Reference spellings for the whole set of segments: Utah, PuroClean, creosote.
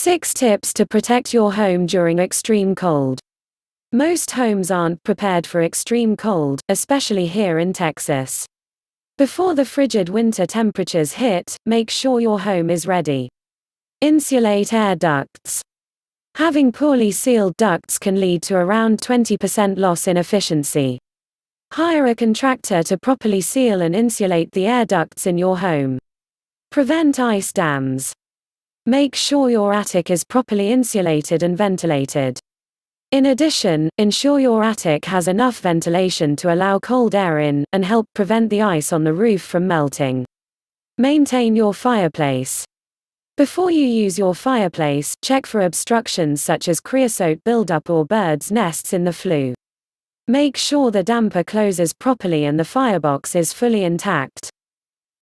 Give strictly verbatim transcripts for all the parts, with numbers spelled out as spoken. six Tips to Protect Your Home During Extreme Cold. Most homes aren't prepared for extreme cold, especially here in Texas. Before the frigid winter temperatures hit, make sure your home is ready. Insulate air ducts. Having poorly sealed ducts can lead to around twenty percent loss in efficiency. Hire a contractor to properly seal and insulate the air ducts in your home. Prevent ice dams. Make sure your attic is properly insulated and ventilated. In addition, ensure your attic has enough ventilation to allow cold air in, and help prevent the ice on the roof from melting. Maintain your fireplace. Before you use your fireplace, check for obstructions such as creosote buildup or birds' nests in the flue. Make sure the damper closes properly and the firebox is fully intact.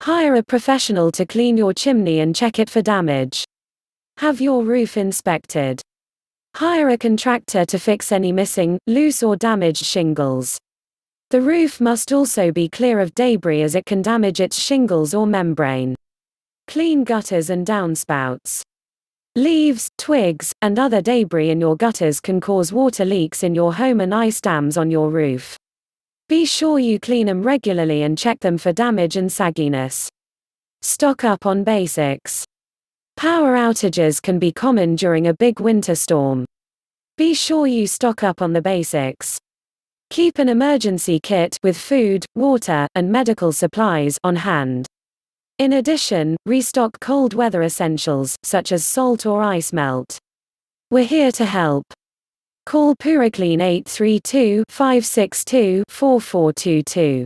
Hire a professional to clean your chimney and check it for damage. Have your roof inspected. Hire a contractor to fix any missing, loose or damaged shingles. The roof must also be clear of debris as it can damage its shingles or membrane. Clean gutters and downspouts. Leaves, twigs, and other debris in your gutters can cause water leaks in your home and ice dams on your roof. Be sure you clean them regularly and check them for damage and sagginess. Stock up on basics. Power outages can be common during a big winter storm. Be sure you stock up on the basics. Keep an emergency kit with food, water, and medical supplies on hand. In addition, restock cold weather essentials, such as salt or ice melt. We're here to help. Call PuroClean eight three two, five six two, four four two two.